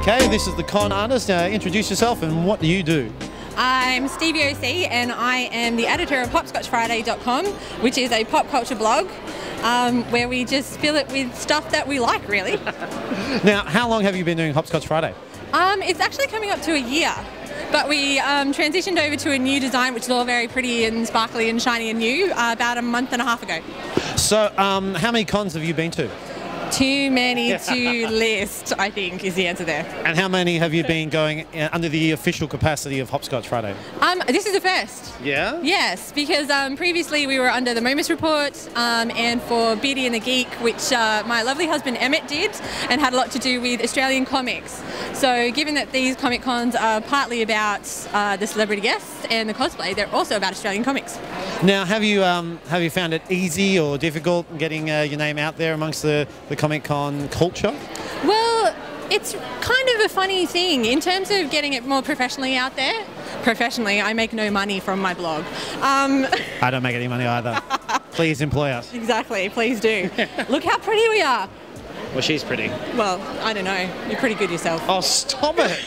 Okay, this is the con artist. Introduce yourself and what do you do? I'm Stevie O'C and I am the editor of hopscotchfriday.com, which is a pop culture blog where we just fill it with stuff that we like, really. Now, how long have you been doing Hopscotch Friday? It's actually coming up to a year, but we transitioned over to a new design, which is all very pretty and sparkly and shiny and new, about a month and a half ago. So how many cons have you been to? Too many to list, I think, is the answer there. And how many have you been going under the official capacity of Hopscotch Friday? This is the first. Yeah? Yes, because previously we were under the Moments Report and for Beauty and the Geek, which my lovely husband Emmett did and had a lot to do with Australian comics. So given that these Comic Cons are partly about the celebrity guests and the cosplay, they're also about Australian comics. Now, have you found it easy or difficult getting your name out there amongst the Comic Con culture? Well, it's kind of a funny thing in terms of getting it more professionally out there. Professionally, I make no money from my blog. I don't make any money either. Please employ us. Exactly, please do. Look how pretty we are. Well, she's pretty. Well, I don't know. You're pretty good yourself. Oh, stop it.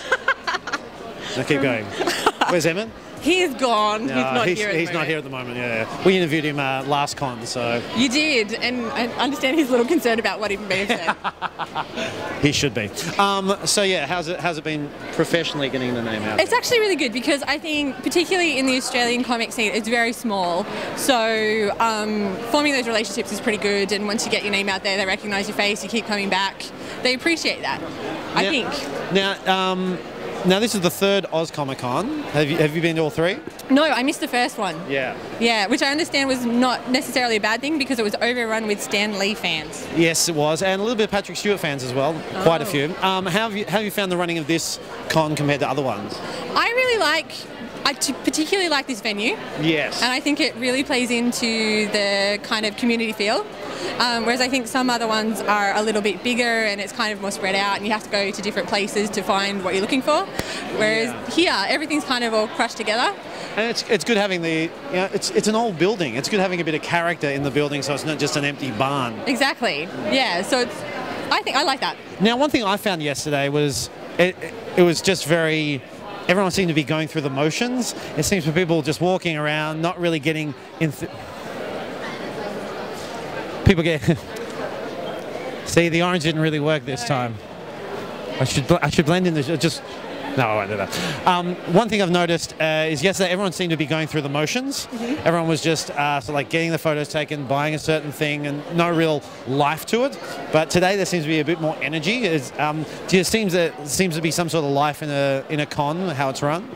Now keep going. Where's Emmett? He's gone. No, he's not here at the moment. Yeah, we interviewed him last con, so. You did, and I understand he's a little concerned about what he may have said. He should be. So yeah, how's it been professionally getting the name out? It's actually really good because I think, particularly in the Australian comic scene, it's very small. So forming those relationships is pretty good, and once you get your name out there, they recognise your face. You keep coming back. They appreciate that. Now, I think. Now. Now this is the third Oz Comic Con. Have you been to all three? No, I missed the first one. Yeah. Yeah, which I understand was not necessarily a bad thing because it was overrun with Stan Lee fans. Yes, it was, and a little bit of Patrick Stewart fans as well. Oh. Quite a few. How have you found the running of this con compared to other ones? I particularly like this venue. Yes. And I think it really plays into the kind of community feel. Whereas I think some other ones are a little bit bigger and it's kind of more spread out and you have to go to different places to find what you're looking for. Whereas here, everything's kind of all crushed together. And it's good having the, you know, it's an old building. It's good having a bit of character in the building so it's not just an empty barn. Exactly. Yeah. So it's, I think I like that. Now, one thing I found yesterday was it was just very... Everyone seemed to be going through the motions. It seems for people just walking around, not really getting in. People get. See, the orange didn't really work this time. I should blend in the just. No, I won't do that. One thing I've noticed is yesterday everyone seemed to be going through the motions. Mm-hmm. Everyone was just sort of like getting the photos taken, buying a certain thing, and no real life to it. But today there seems to be a bit more energy. Seems to be some sort of life in a con, how it's run.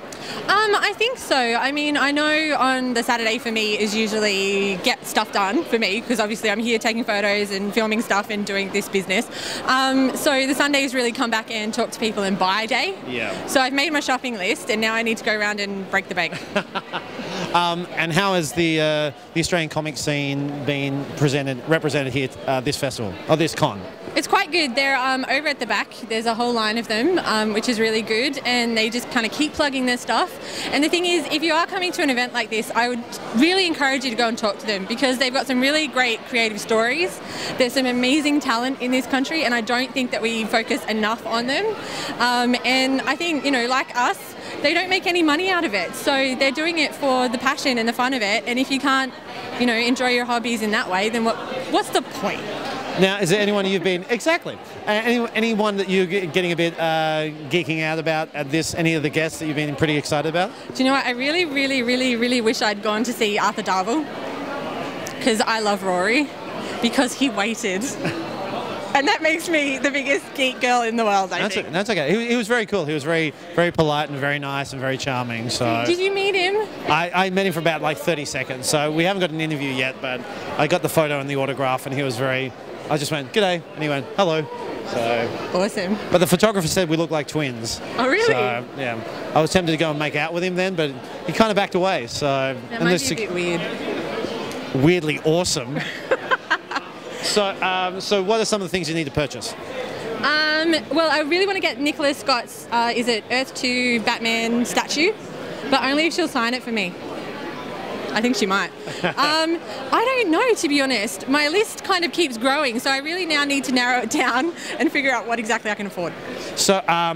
I think so. I mean, I know on the Saturday for me is usually get stuff done for me because obviously I'm here taking photos and filming stuff and doing this business. So the Sundays really come back and talk to people and buy day. Yeah. So I've made my shopping list and now I need to go around and break the bank. And how has the Australian comic scene been represented here this festival or this con? It's quite good. They're over at the back. There's a whole line of them, which is really good, and they just kind of keep plugging their stuff. And the thing is, if you are coming to an event like this, I would really encourage you to go and talk to them because they've got some really great creative stories. There's some amazing talent in this country, and I don't think that we focus enough on them. And I think, you know, like us, they don't make any money out of it. So they're doing it for the passion and the fun of it. And if you can't, you know, enjoy your hobbies in that way, then what's the point? Now, is there anyone you've been, exactly, anyone that you're getting a bit geeking out about at this, any of the guests that you've been pretty excited about? Do you know what, I really, really, really, really wish I'd gone to see Arthur Darvill, because I love Rory, because he waited. And that makes me the biggest geek girl in the world, I think. That's okay. He was very cool. He was very, very polite and very nice and very charming. So. Did you meet him? I met him for about like 30 seconds, so we haven't got an interview yet, but I got the photo and the autograph and he was very... I just went, "G'day," and he went, "Hello." So awesome. But the photographer said we look like twins. Oh really? So, yeah. I was tempted to go and make out with him then, but he kind of backed away. So that might be a bit weird. Weirdly awesome. So what are some of the things you need to purchase? Well, I really want to get Nicholas Scott's is it Earth 2 Batman statue, but only if she'll sign it for me. I think she might. I don't know, to be honest. My list kind of keeps growing, so I really now need to narrow it down and figure out what exactly I can afford. So how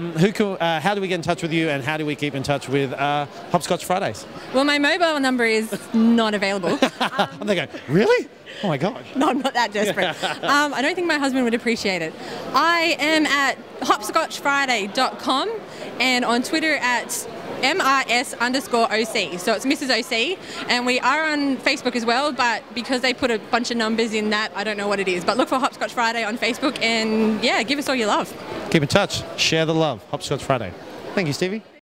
do we get in touch with you, and how do we keep in touch with Hopscotch Fridays? Well, my mobile number is not available. And they go, really? Oh my gosh. No, I'm not that desperate. I don't think my husband would appreciate it. I am at hopscotchfriday.com and on Twitter at MRS_OC. So it's Mrs. OC, and we are on Facebook as well, but because they put a bunch of numbers in that, I don't know what it is. But look for Hopscotch Friday on Facebook, and yeah, give us all your love. Keep in touch, share the love. Hopscotch Friday. Thank you, Stevie.